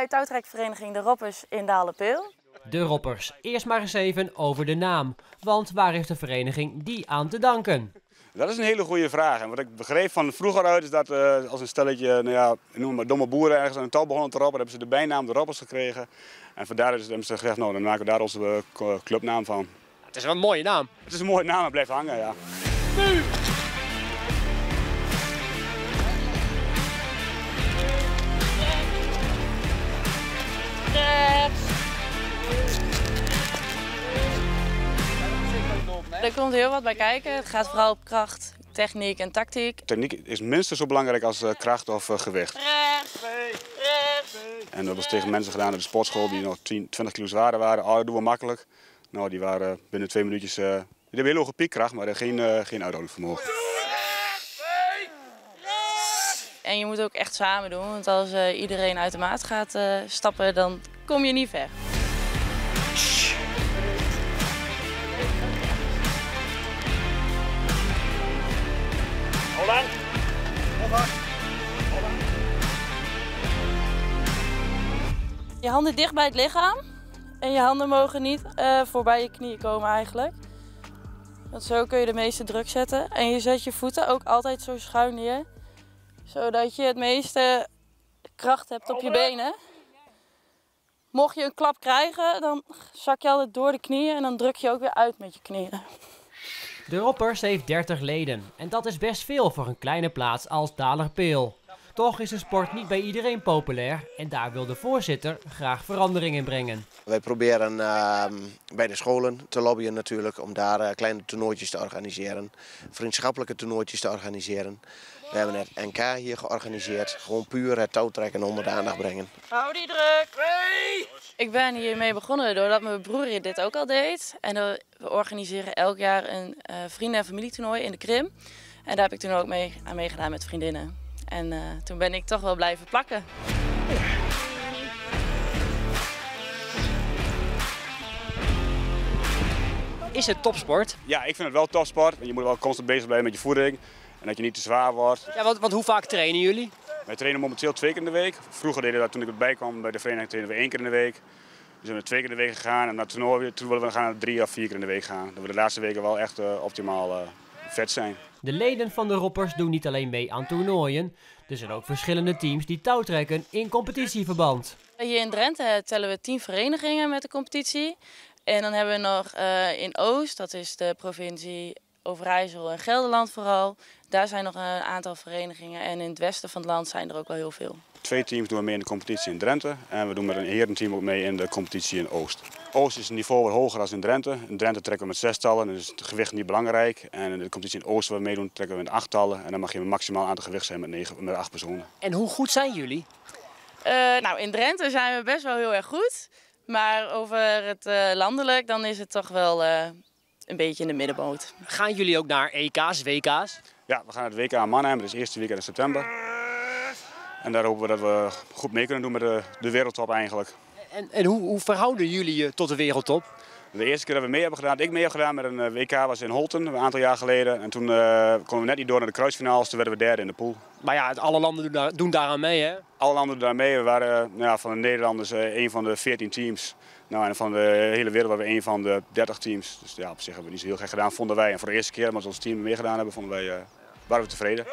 bij touwtrekvereniging De Roppers in Dalerpeel. De Roppers, eerst maar eens even over de naam. Want waar heeft de vereniging die aan te danken? Dat is een hele goede vraag. En wat ik begreep van vroeger uit is dat als een stelletje, nou ja, noem maar domme boeren ergens aan een touw begonnen te roppen, hebben ze de bijnaam De Roppers gekregen. En vandaar dus hebben ze gezegd, nou dan maken we daar onze clubnaam van. Het is wel een mooie naam. Het is een mooie naam en blijft hangen, ja. Nu! Er komt heel wat bij kijken. Het gaat vooral op kracht, techniek en tactiek. Techniek is minstens zo belangrijk als kracht of gewicht. En dat was tegen mensen gedaan op de sportschool die nog 20 kilo zwaarder waren. Oh, dat doen we makkelijk. Nou, die waren binnen 2 minuutjes... die hebben heel hoge piekkracht, maar geen uithoudingsvermogen. En je moet ook echt samen doen, want als iedereen uit de maat gaat stappen, dan kom je niet ver. Holten! Je handen dicht bij het lichaam en je handen mogen niet voorbij je knieën komen eigenlijk. Want zo kun je de meeste druk zetten. En je zet je voeten ook altijd zo schuin neer, zodat je het meeste kracht hebt op je benen. Mocht je een klap krijgen, dan zak je altijd door de knieën en dan druk je ook weer uit met je knieën. De Roppers heeft 30 leden en dat is best veel voor een kleine plaats als Dalerpeel. Toch is de sport niet bij iedereen populair en daar wil de voorzitter graag verandering in brengen. Wij proberen bij de scholen te lobbyen natuurlijk om daar kleine toernooitjes te organiseren, vriendschappelijke toernooitjes te organiseren. We hebben het NK hier georganiseerd, gewoon puur het touwtrekken onder de aandacht brengen. Hou die druk! Hey! Ik ben hiermee begonnen doordat mijn broer dit ook al deed. En we organiseren elk jaar een vrienden- en familietoernooi in de Krim. En daar heb ik toen ook aan meegedaan met vriendinnen. En toen ben ik toch wel blijven plakken. Is het topsport? Ja, ik vind het wel topsport. Je moet wel constant bezig blijven met je voeding. En dat je niet te zwaar wordt. Ja, want hoe vaak trainen jullie? Wij trainen momenteel 2 keer in de week. Vroeger deden we dat toen ik erbij kwam bij de vereniging, trainen we 1 keer in de week. Dus we zijn 2 keer in de week gegaan en na het toernooi willen we gaan naar 3 of 4 keer in de week gaan. Dat we de laatste weken wel echt optimaal vet zijn. De leden van de Roppers doen niet alleen mee aan toernooien. Er zijn ook verschillende teams die touwtrekken in competitieverband. Hier in Drenthe tellen we 10 verenigingen met de competitie. En dan hebben we nog in Oost, dat is de provincie Overijssel en Gelderland vooral. Daar zijn nog een aantal verenigingen en in het westen van het land zijn er ook wel heel veel. 2 teams doen we mee in de competitie in Drenthe en we doen met een herenteam ook mee in de competitie in Oost. Oost is een niveau wat hoger dan in Drenthe. In Drenthe trekken we met 6-tallen, dus het gewicht niet belangrijk. En in de competitie in Oost waar we meedoen trekken we met 8-tallen en dan mag je maximaal aantal gewicht zijn met 8 personen. En hoe goed zijn jullie? Nou, in Drenthe zijn we best wel heel erg goed, maar over het landelijk dan is het toch wel... een beetje in de middenboot. Gaan jullie ook naar EK's, WK's? Ja, we gaan naar het WK in Mannheim, dat is het eerste weekend in september. En daar hopen we dat we goed mee kunnen doen met de wereldtop eigenlijk. En hoe verhouden jullie je tot de wereldtop? De eerste keer dat ik mee heb gedaan met een WK was in Holten, een aantal jaar geleden. En toen konden we net niet door naar de kruisfinales, toen werden we 3e in de pool. Maar ja, alle landen doen daaraan mee, hè? Alle landen doen daar mee. We waren van de Nederlanders een van de 14 teams. Nou, en van de hele wereld waren we een van de 30 teams. Dus ja, op zich hebben we niet zo heel gek gedaan, vonden wij. En voor de eerste keer dat we ons team meegedaan hebben, waren we tevreden.